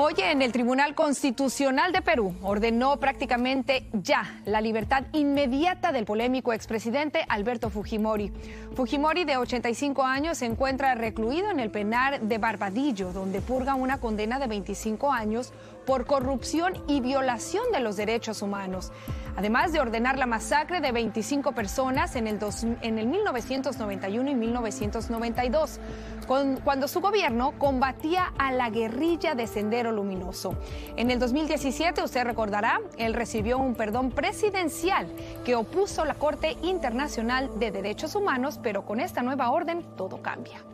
Oye, en el Tribunal Constitucional de Perú ordenó prácticamente ya la libertad inmediata del polémico expresidente Alberto Fujimori. Fujimori, de 85 años, se encuentra recluido en el penal de Barbadillo, donde purga una condena de 25 años por corrupción y violación de los derechos humanos. Además de ordenar la masacre de 25 personas en el 1991 y 1992, cuando su gobierno combatía a la guerrilla de Sendero Luminoso. En el 2017, usted recordará, él recibió un perdón presidencial que opuso la Corte Internacional de Derechos Humanos, pero con esta nueva orden todo cambia.